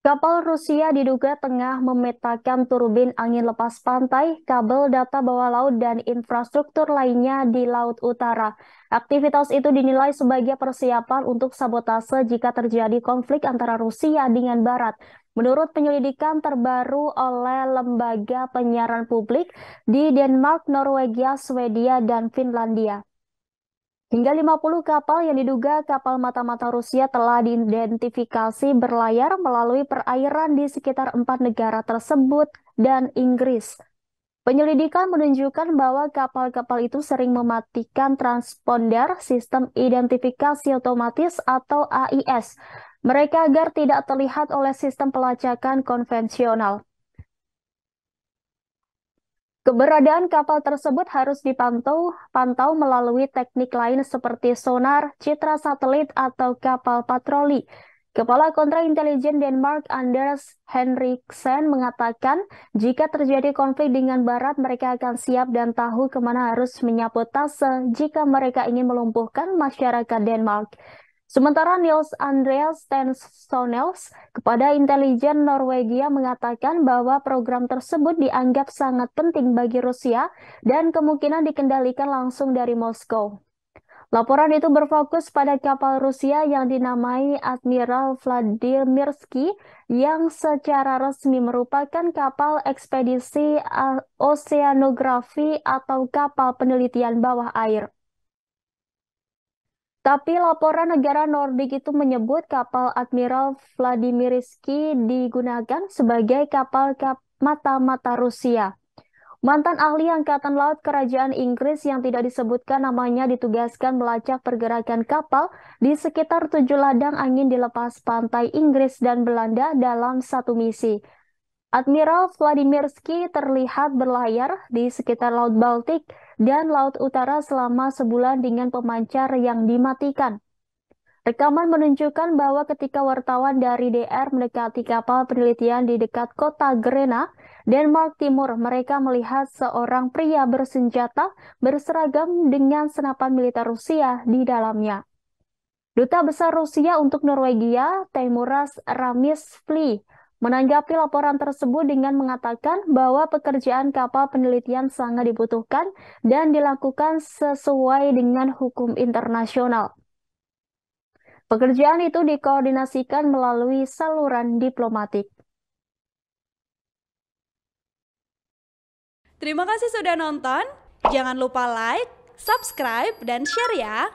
Kapal Rusia diduga tengah memetakan turbin angin lepas pantai, kabel data bawah laut, dan infrastruktur lainnya di Laut Utara. Aktivitas itu dinilai sebagai persiapan untuk sabotase jika terjadi konflik antara Rusia dengan Barat. Menurut penyelidikan terbaru oleh lembaga penyiaran publik di Denmark, Norwegia, Swedia, dan Finlandia. Hingga 50 kapal yang diduga kapal mata-mata Rusia telah diidentifikasi berlayar melalui perairan di sekitar 4 negara tersebut dan Inggris. Penyelidikan menunjukkan bahwa kapal-kapal itu sering mematikan transponder sistem identifikasi otomatis atau AIS, mereka agar tidak terlihat oleh sistem pelacakan konvensional. Keberadaan kapal tersebut harus dipantau melalui teknik lain seperti sonar, citra satelit, atau kapal patroli. Kepala Kontraintelijen Denmark Anders Henriksen mengatakan jika terjadi konflik dengan Barat, mereka akan siap dan tahu kemana harus menyabotase jika mereka ingin melumpuhkan masyarakat Denmark. Sementara Nils Andreas Stensones, kepada intelijen Norwegia, mengatakan bahwa program tersebut dianggap sangat penting bagi Rusia dan kemungkinan dikendalikan langsung dari Moskow. Laporan itu berfokus pada kapal Rusia yang dinamai Admiral Vladimirsky yang secara resmi merupakan kapal ekspedisi oseanografi atau kapal penelitian bawah air. Tapi laporan negara Nordik itu menyebut kapal Admiral Vladimirsky digunakan sebagai kapal mata-mata Rusia. Mantan ahli Angkatan Laut Kerajaan Inggris yang tidak disebutkan namanya ditugaskan melacak pergerakan kapal di sekitar 7 ladang angin di lepas pantai Inggris dan Belanda dalam satu misi. Admiral Vladimirsky terlihat berlayar di sekitar Laut Baltik dan Laut Utara selama sebulan dengan pemancar yang dimatikan. Rekaman menunjukkan bahwa ketika wartawan dari DR mendekati kapal penelitian di dekat kota Grenaa, Denmark Timur, mereka melihat seorang pria bersenjata berseragam dengan senapan militer Rusia di dalamnya. Duta Besar Rusia untuk Norwegia, Timuras Ramisvli, menanggapi laporan tersebut dengan mengatakan bahwa pekerjaan kapal penelitian sangat dibutuhkan dan dilakukan sesuai dengan hukum internasional. Pekerjaan itu dikoordinasikan melalui saluran diplomatik. Terima kasih sudah nonton. Jangan lupa like, subscribe, dan share ya!